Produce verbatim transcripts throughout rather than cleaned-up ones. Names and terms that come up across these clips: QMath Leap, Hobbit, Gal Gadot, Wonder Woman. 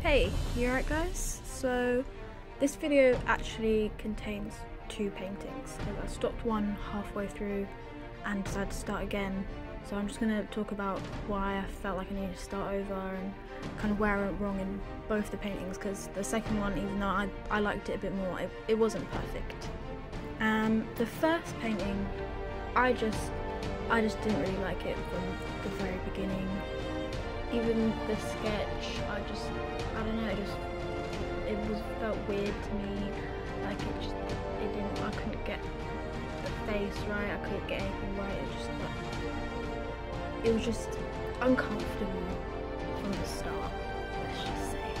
Hey, you alright guys? So this video actually contains two paintings. I stopped one halfway through and decided to start again, so I'm just going to talk about why I felt like I needed to start over and kind of where I went wrong in both the paintings, because the second one, even though I, I liked it a bit more, it, it wasn't perfect. Um, the first painting, I just, I just didn't really like it from the very beginning. Even the sketch, I just, I don't know, it just, it was, felt weird to me, like it just, it didn't, I couldn't get the face right, I couldn't get anything right, it just, like, it was just uncomfortable from the start, let's just say.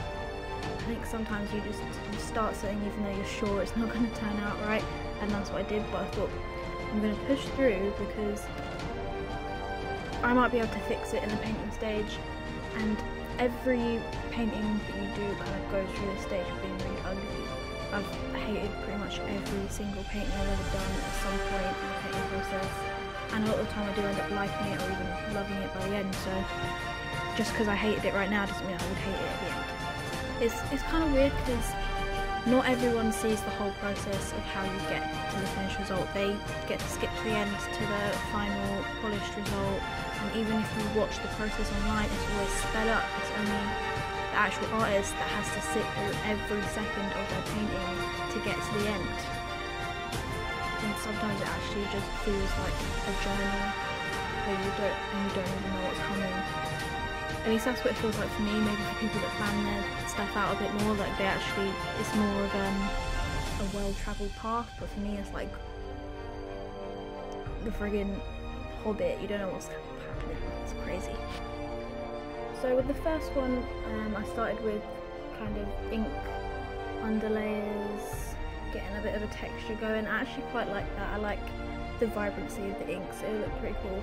I think sometimes you just you start something even though you're sure it's not going to turn out right, and that's what I did, but I thought, I'm going to push through because I might be able to fix it in the painting stage. And every painting that you do kind of goes through the stage of being really ugly. I've hated pretty much every single painting I've ever done at some point in the painting process, and a lot of the time I do end up liking it or even loving it by the end, so just because I hated it right now doesn't mean I would hate it at the end. It's, it's kind of weird because not everyone sees the whole process of how you get to the finished result. They get to skip to the end to the final polished result, and even if you watch the process online, it's always sped up. It's only the actual artist that has to sit through every second of their painting to get to the end. And sometimes it actually just feels like a journey where you don't, and you don't even know what's coming. At least that's what it feels like for me. Maybe for people that plan their stuff out a bit more, like they actually, it's more of um, a well-travelled path, but for me it's like the friggin' Hobbit, you don't know what's happening, it's crazy. So with the first one, um, I started with kind of ink underlayers, getting a bit of a texture going. I actually quite like that, I like the vibrancy of the ink, so it looked pretty cool.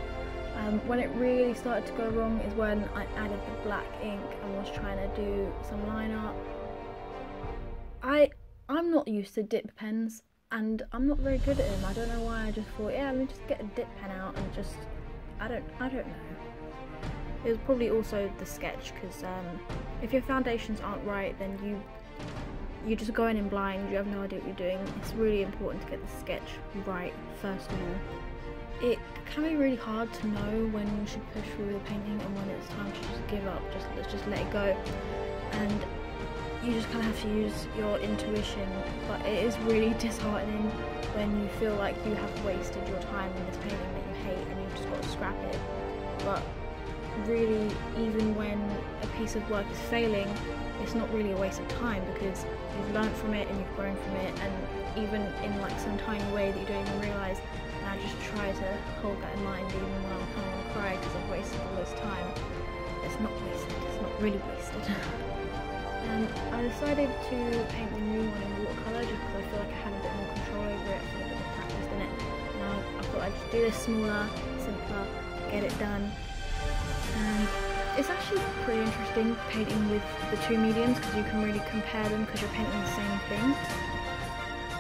Um, when it really started to go wrong is when I added the black ink and was trying to do some line art. I, I'm not used to dip pens and I'm not very good at them. I don't know why I just thought, yeah, let me just get a dip pen out and just, I don't, I don't know. It was probably also the sketch, because um, if your foundations aren't right, then you, you're just going in blind, you have no idea what you're doing. It's really important to get the sketch right first of all. It can be really hard to know when you should push through the painting and when it's time to just give up, just let's just let it go, and you just kind of have to use your intuition. But it is really disheartening when you feel like you have wasted your time in this painting that you hate and you've just got to scrap it. But really, even when a piece of work is failing, it's not really a waste of time, because you've learned from it and you've grown from it, and even in like some tiny way that you don't even realise. I just try to hold that in mind even when I'm kind of cry because I've wasted all this time. It's not wasted, it's not really wasted. um, I decided to paint the new one in watercolour just because I feel like I had a bit more control over it, I had a bit more practice in it. Now I thought I'd just do this smaller, simpler, get it done. Um, it's actually pretty interesting painting with the two mediums because you can really compare them because you're painting the same thing.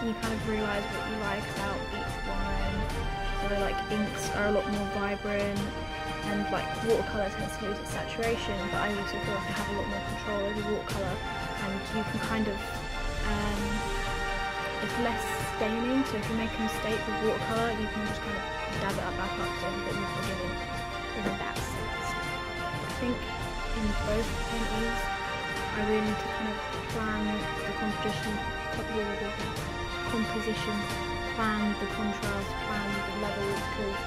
You kind of realise what you like about each one. So like inks are a lot more vibrant, and like watercolour tends to lose its saturation, but I also feel like I have a lot more control over watercolour, and you can kind of, um, it's less staining, so if you make a mistake with watercolour you can just kind of dab it up back up, so it's a bit more forgiving in that sense. I think in both paintings I really need to kind of plan the composition, copy all the composition, plan the contrast, plan the levels, because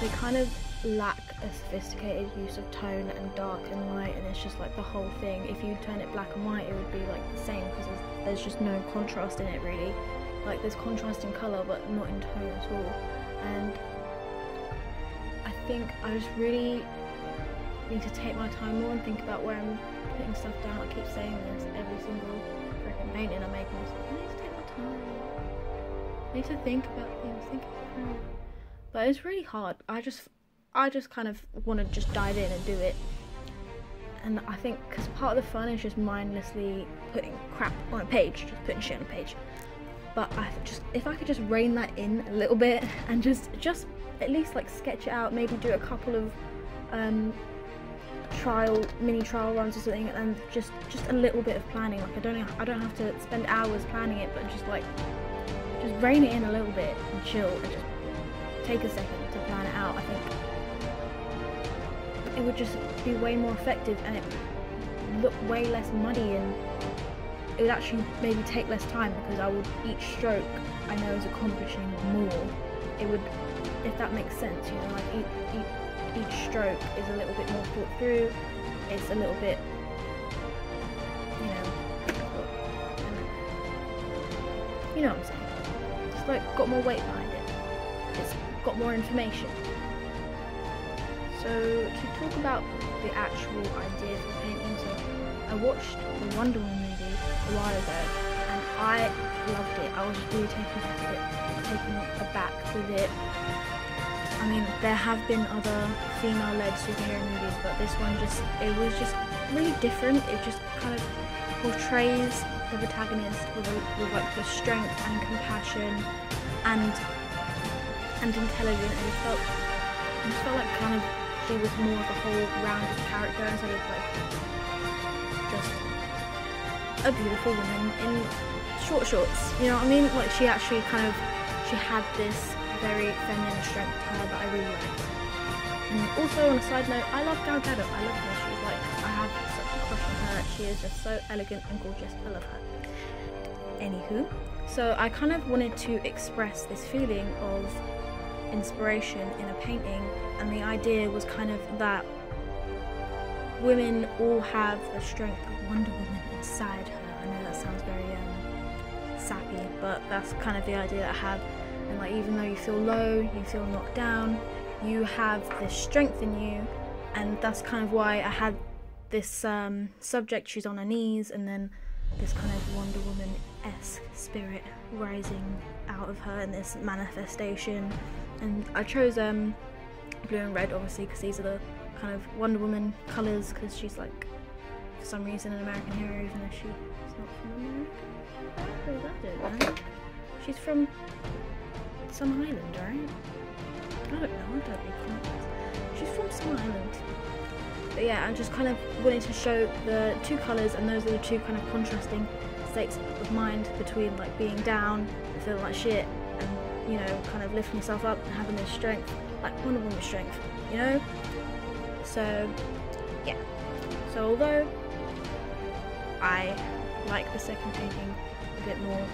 they kind of lack a sophisticated use of tone and dark and light, and it's just like the whole thing. If you turn it black and white it would be like the same, because there's, there's just no contrast in it really. Like there's contrast in colour but not in tone at all. And I think I just really need to take my time more and think about where I'm putting stuff down. I keep saying this every single freaking painting I make, and I need to take my time. I need to think about things, think about it. But it's really hard. I just, I just kind of want to just dive in and do it. And I think because part of the fun is just mindlessly putting crap on a page, just putting shit on a page. But I just, if I could just rein that in a little bit and just, just at least like sketch it out, maybe do a couple of um, trial, mini trial runs or something, and just just a little bit of planning. Like I don't I don't have to spend hours planning it, but just like just rein it in a little bit and chill, and just take a second to plan it out. I think it would just be way more effective, and it would look way less muddy, and it would actually maybe take less time, because I would each stroke I know is accomplishing more. It would, if that makes sense, you know, like each, each Each stroke is a little bit more thought through, it's a little bit, you know, you know what I'm saying, it's like got more weight behind it, it's got more information. So to talk about the actual idea for painting, so I watched the Wonder Woman movie a while ago and I loved it. I was really taken back with it, taken aback with it. I mean, there have been other female-led superhero movies, but this one just, it was just really different. It just kind of portrays the protagonist with, a, with like the strength and compassion and and intelligence, and it felt, it just felt like kind of she was more of a whole-rounded character instead of like just a beautiful woman in short shorts, you know what I mean? Like she actually kind of, she had this very feminine strength to her that I really like. And also on a side note, I love Gal Gadot. I love her. She's like, I have such a crush on her. She is just so elegant and gorgeous. I love her. Anywho, so I kind of wanted to express this feeling of inspiration in a painting, and the idea was kind of that women all have the strength of Wonder Woman inside her. I know that sounds very um, sappy, but that's kind of the idea that I have. And like, even though you feel low, you feel knocked down, you have this strength in you, and that's kind of why I had this um, subject, she's on her knees, and then this kind of Wonder Woman-esque spirit rising out of her in this manifestation. And I chose um, blue and red, obviously, because these are the kind of Wonder Woman colours, because she's like, for some reason, an American hero, even though she's not from America. Where is that dude, man? She's from some island, right? I don't know, I don't recall. She's from some island. But yeah, I just kind of wanted to show the two colours, and those are the two kind of contrasting states of mind between like being down and feeling like shit, and you know, kind of lifting yourself up and having this strength, like Wonder Woman's strength, you know? So yeah. So although I like the second painting a bit more,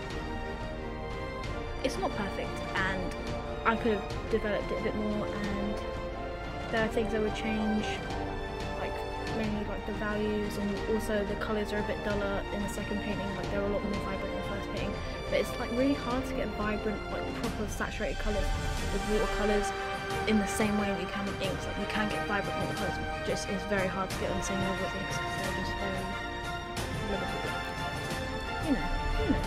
it's not perfect, and I could have developed it a bit more, and there are things I would change, like mainly like the values, and also the colours are a bit duller in the second painting, like they're a lot more vibrant in the first painting, but it's like really hard to get vibrant, like proper saturated colours with watercolours in the same way that you can with inks. Like you can get vibrant watercolours, but just it's very hard to get on the same level with inks, because they're just very limited. You know, you know.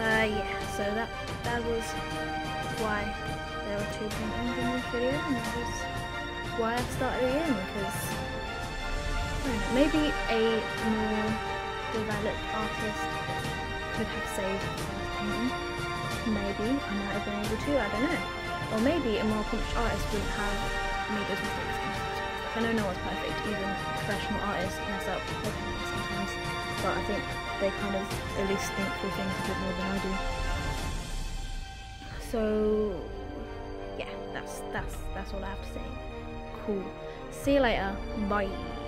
Uh, yeah. So that that was why there were two paintings in this video, and that was why I started it in, because I don't know, maybe a more developed artist could have saved the first painting. Maybe I might have been able to, I don't know. Or maybe a more accomplished artist wouldn't have made those mistakes. I know no one's perfect, even professional artists mess up their paintings sometimes, but I think they kind of at least think through things a bit more than I do. So yeah, that's that's that's all I have to say. Cool. See you later. Bye.